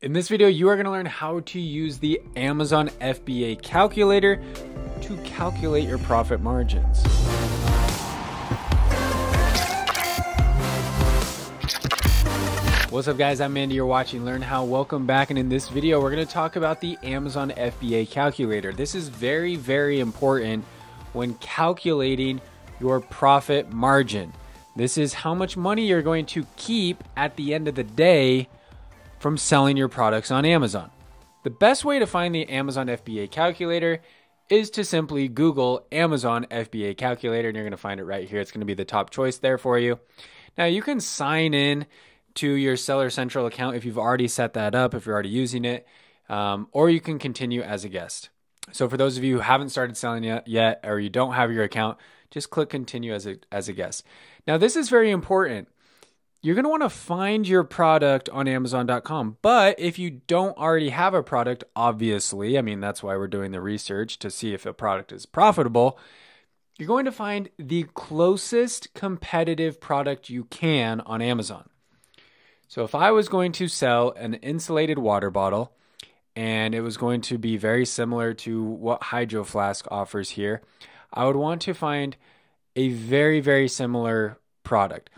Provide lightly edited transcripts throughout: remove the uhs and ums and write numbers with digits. In this video, you are going to learn how to use the Amazon FBA calculator to calculate your profit margins. What's up guys, I'm Andy, you're watching Learn How. Welcome back, and in this video, we're going to talk about the Amazon FBA calculator. This is very, very important when calculating your profit margin. This is how much money you're going to keep at the end of the day from selling your products on Amazon. The best way to find the Amazon FBA calculator is to simply Google Amazon FBA calculator, and you're gonna find it right here. It's gonna be the top choice there for you. Now you can sign in to your Seller Central account if you've already set that up, if you're already using it, or you can continue as a guest. So for those of you who haven't started selling yet, or you don't have your account, just click continue as a guest. Now this is very important. You're going to want to find your product on Amazon.com, but if you don't already have a product, obviously, I mean, that's why we're doing the research to see if a product is profitable. You're going to find the closest competitive product you can on Amazon. So if I was going to sell an insulated water bottle and it was going to be very similar to what Hydro Flask offers here, I would want to find a very, very similar product.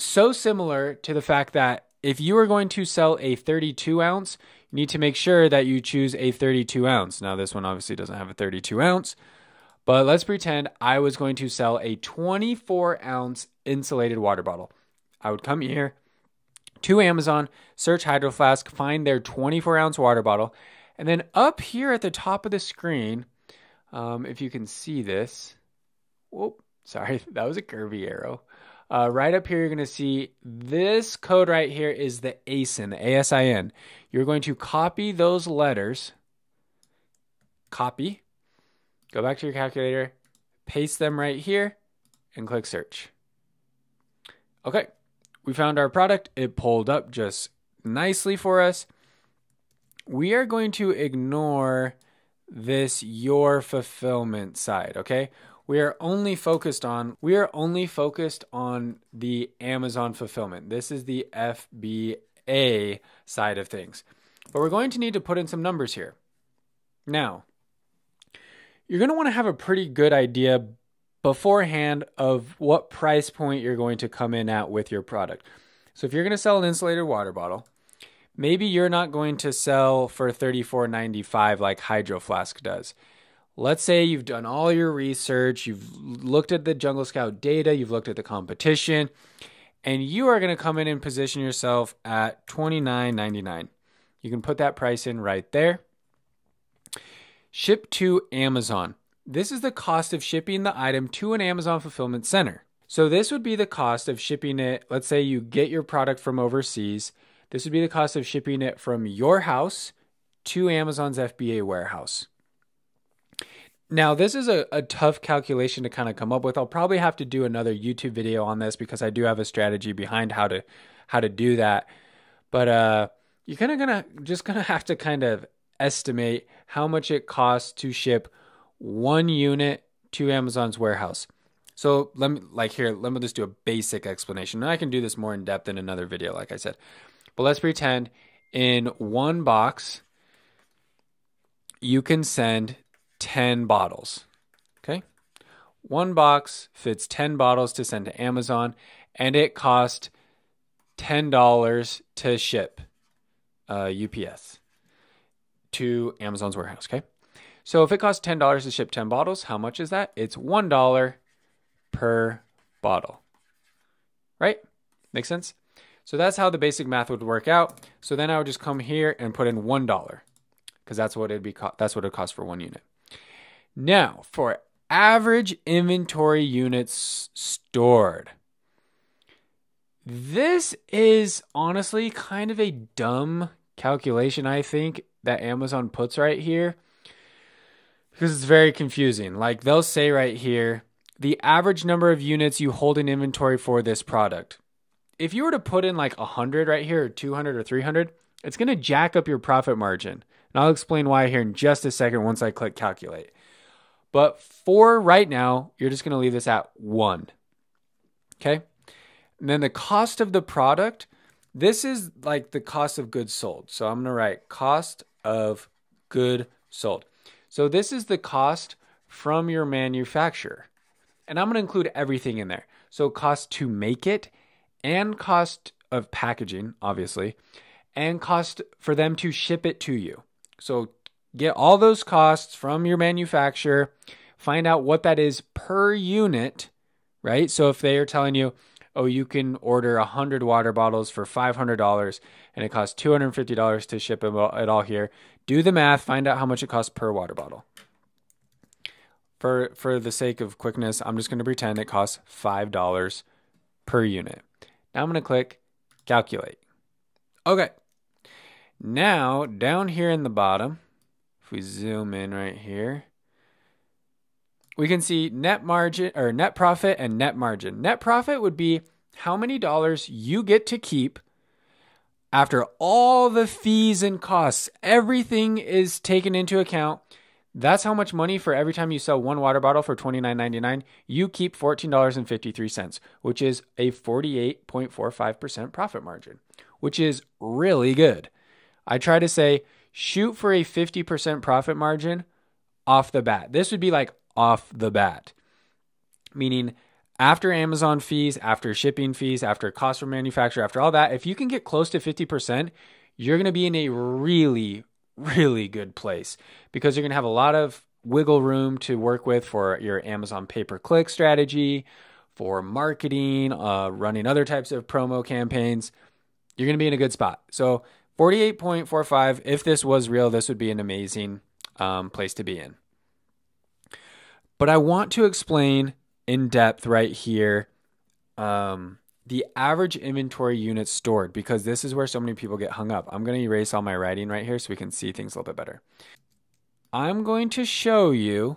So similar to the fact that if you are going to sell a 32 ounce, you need to make sure that you choose a 32 ounce. Now this one obviously doesn't have a 32 ounce, but let's pretend I was going to sell a 24 ounce insulated water bottle. I would come here to Amazon, search Hydro Flask, find their 24 ounce water bottle. And then up here at the top of the screen, if you can see this, whoop, sorry, that was a curvy arrow. Right up here, you're going to see this code right here is the ASIN, A-S-I-N. You're going to copy those letters, copy, go back to your calculator, paste them right here, and click search. Okay, we found our product. It pulled up just nicely for us. We are going to ignore this your fulfillment side, okay? We are only focused on the Amazon fulfillment. This is the FBA side of things. But we're going to need to put in some numbers here. Now, you're going to want to have a pretty good idea beforehand of what price point you're going to come in at with your product. So if you're going to sell an insulated water bottle, maybe you're not going to sell for $34.95 like Hydro Flask does. Let's say you've done all your research, you've looked at the Jungle Scout data, you've looked at the competition, and you are going to come in and position yourself at $29.99. You can put that price in right there. Ship to Amazon. This is the cost of shipping the item to an Amazon fulfillment center. So this would be the cost of shipping it. Let's say you get your product from overseas. This would be the cost of shipping it from your house to Amazon's FBA warehouse. Now, this is a tough calculation to kind of come up with. I'll probably have to do another YouTube video on this because I do have a strategy behind how to do that. But you're kind of gonna have to kind of estimate how much it costs to ship one unit to Amazon's warehouse. So let me just do a basic explanation. And I can do this more in depth in another video, like I said. But let's pretend in one box you can send 10 bottles, okay? One box fits 10 bottles to send to Amazon, and it cost $10 to ship UPS to Amazon's warehouse, okay? So if it costs $10 to ship 10 bottles, how much is that? It's $1 per bottle, right? Makes sense? So that's how the basic math would work out. So then I would just come here and put in $1 because that's what it costs for one unit. Now, for average inventory units stored, this is honestly kind of a dumb calculation, I think, that Amazon puts right here because it's very confusing. Like they'll say right here, the average number of units you hold in inventory for this product. If you were to put in like 100 right here, or 200 or 300, it's going to jack up your profit margin. And I'll explain why here in just a second once I click calculate. But for right now, you're just going to leave this at 1. Okay? And then the cost of the product, This is like the cost of goods sold. So I'm going to write cost of good sold. So this is the cost from your manufacturer. And I'm going to include everything in there. So cost to make it, and cost of packaging, obviously, and cost for them to ship it to you. So get all those costs from your manufacturer, find out what that is per unit, right? So if they are telling you, oh, you can order 100 water bottles for $500 and it costs $250 to ship it all here, do the math, find out how much it costs per water bottle. For the sake of quickness, I'm just going to pretend it costs $5 per unit. Now I'm going to click calculate. Okay. Now down here in the bottom, if we zoom in right here, we can see net margin or net profit and net margin. Net profit would be how many dollars you get to keep after all the fees and costs. Everything is taken into account. That's how much money for every time you sell one water bottle for $29.99, you keep $14.53, which is a 48.45% profit margin, which is really good. I try to say, shoot for a 50% profit margin off the bat. This would be like off the bat, meaning after Amazon fees, after shipping fees, after cost for manufacturer, after all that, if you can get close to 50%, you're going to be in a really, really good place because you're going to have a lot of wiggle room to work with for your Amazon pay-per-click strategy, for marketing, running other types of promo campaigns. You're going to be in a good spot. So 48.45, if this was real, this would be an amazing place to be in. But I want to explain in depth right here the average inventory units stored, because this is where so many people get hung up. I'm going to erase all my writing right here so we can see things a little bit better. I'm going to show you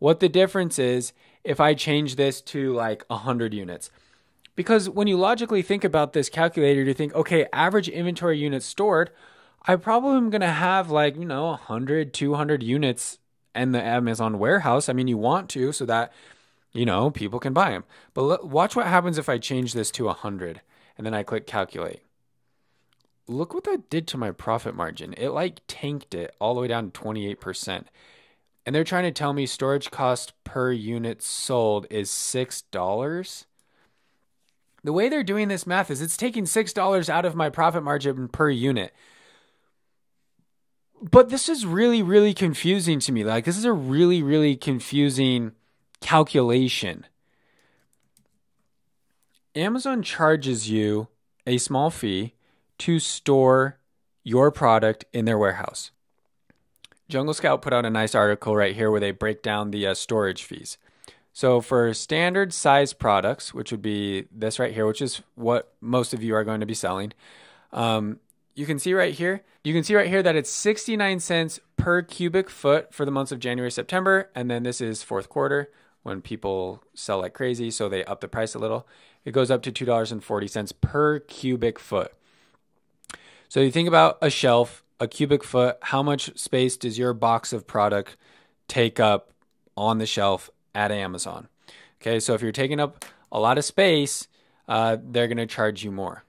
what the difference is if I change this to like 100 units. Because when you logically think about this calculator, you think, okay, average inventory units stored, I probably am going to have like, you know, 100, 200 units and the Amazon warehouse. I mean, you want to so that, you know, people can buy them. But watch what happens if I change this to 100 and then I click calculate. Look what that did to my profit margin. It like tanked it all the way down to 28%. And they're trying to tell me storage cost per unit sold is $6. The way they're doing this math is it's taking $6 out of my profit margin per unit. But this is really, really confusing to me. Like, this is a really, really confusing calculation. Amazon charges you a small fee to store your product in their warehouse. Jungle Scout put out a nice article right here where they break down the storage fees. So for standard size products, which would be this right here, which is what most of you are going to be selling, you can see right here, that it's 69 cents per cubic foot for the months of January, September. And then this is fourth quarter when people sell like crazy. So they up the price a little. It goes up to $2.40 per cubic foot. So you think about a shelf, a cubic foot, how much space does your box of product take up on the shelf at Amazon? Okay. So if you're taking up a lot of space, they're going to charge you more.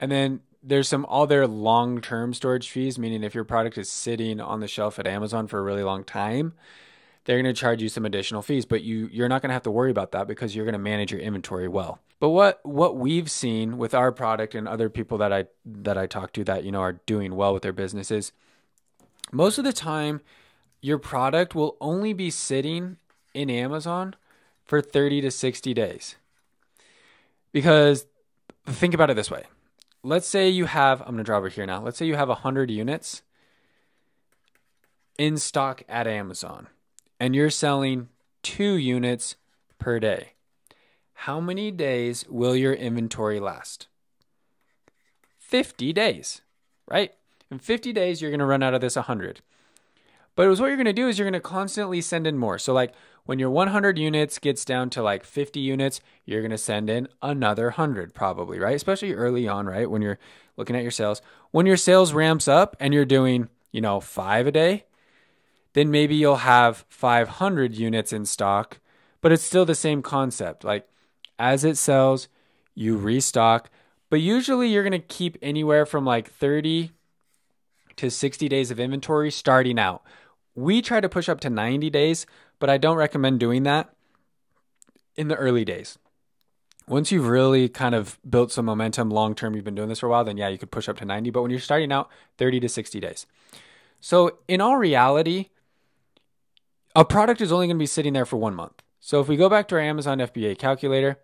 And then there's some other long-term storage fees, meaning if your product is sitting on the shelf at Amazon for a really long time, they're going to charge you some additional fees, but you're not going to have to worry about that because you're going to manage your inventory well. But what we've seen with our product and other people that I talk to that, you know, are doing well with their businesses, most of the time your product will only be sitting in Amazon for 30 to 60 days. Because think about it this way. Let's say you have, I'm going to draw over here now. Let's say you have 100 units in stock at Amazon and you're selling 2 units per day. How many days will your inventory last? 50 days, right? In 50 days, you're going to run out of this 100. But it was what you're going to do is you're going to constantly send in more. So like when your 100 units gets down to like 50 units, you're going to send in another 100 probably, right? Especially early on, right? When you're looking at your sales, when your sales ramps up and you're doing, you know, 5 a day, then maybe you'll have 500 units in stock, but it's still the same concept. Like as it sells, you restock, But usually you're going to keep anywhere from like 30 to 60 days of inventory starting out. We try to push up to 90 days, but I don't recommend doing that in the early days. Once you've really kind of built some momentum long-term, you've been doing this for a while, then yeah, you could push up to 90. But when you're starting out, 30 to 60 days. So in all reality, a product is only going to be sitting there for 1 month. So if we go back to our Amazon FBA calculator,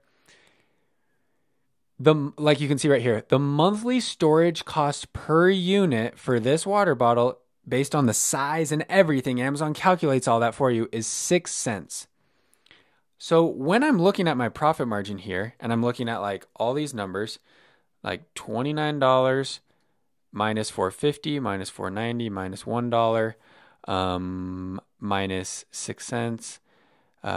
like you can see right here, the monthly storage cost per unit for this water bottle, based on the size and everything, Amazon calculates all that for you, is 6 cents. So when I'm looking at my profit margin here, and I'm looking at like all these numbers, like $29 minus $4.50, minus $4.90, minus $1, minus 6 cents,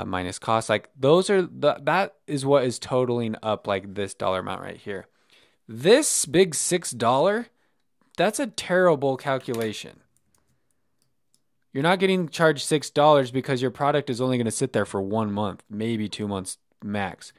minus cost, like those are that is what is totaling up like this dollar amount right here. This big $6, that's a terrible calculation. You're not getting charged $6 because your product is only going to sit there for 1 month, maybe 2 months max.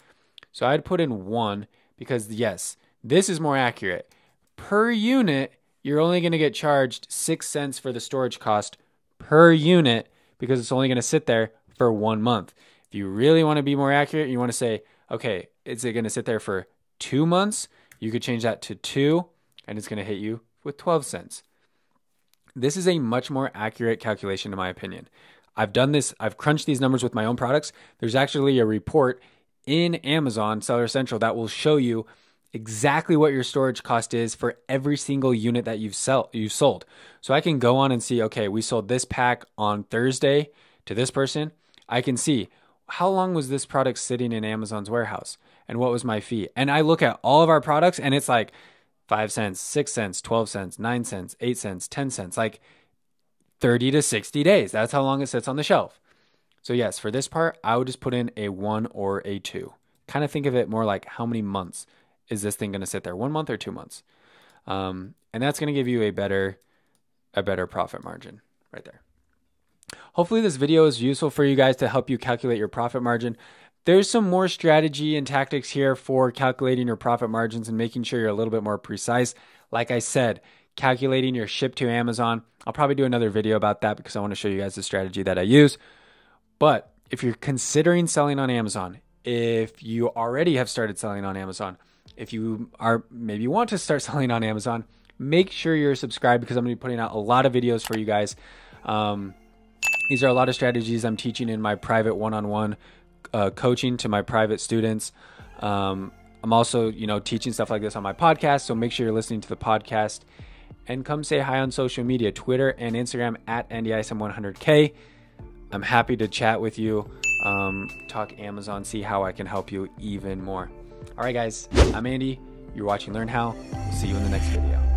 So I'd put in 1 because yes, this is more accurate. Per unit, you're only going to get charged 6 cents for the storage cost per unit because it's only going to sit there for 1 month. If you really want to be more accurate, you want to say, okay, is it going to sit there for 2 months? You could change that to 2 and it's going to hit you with 12 cents. This is a much more accurate calculation in my opinion. I've done this, I've crunched these numbers with my own products. There's actually a report in Amazon Seller Central that will show you exactly what your storage cost is for every single unit that you've sold. So I can go on and see, okay, we sold this pack on Thursday to this person. I can see how long was this product sitting in Amazon's warehouse and what was my fee. And I look at all of our products and it's like 5 cents, 6 cents, 12 cents, 9 cents, 8 cents, 10 cents, like 30 to 60 days. That's how long it sits on the shelf. So yes, for this part, I would just put in a 1 or a 2. Kind of think of it more like how many months is this thing going to sit there, 1 month or 2 months? And that's going to give you a better profit margin right there. Hopefully this video is useful for you guys to help you calculate your profit margin. There's some more strategy and tactics here for calculating your profit margins and making sure you're a little bit more precise. Like I said, calculating your ship to Amazon. I'll probably do another video about that because I want to show you guys the strategy that I use. But if you're considering selling on Amazon, if you already have started selling on Amazon, if you are maybe want to start selling on Amazon, make sure you're subscribed because I'm going to be putting out a lot of videos for you guys. These are a lot of strategies I'm teaching in my private one-on-one coaching to my private students. I'm also, teaching stuff like this on my podcast. So make sure you're listening to the podcast and come say hi on social media, Twitter and Instagram at Andy Isom 100K. I'm happy to chat with you, talk Amazon, see how I can help you even more. All right, guys, I'm Andy. You're watching Learn How. We'll see you in the next video.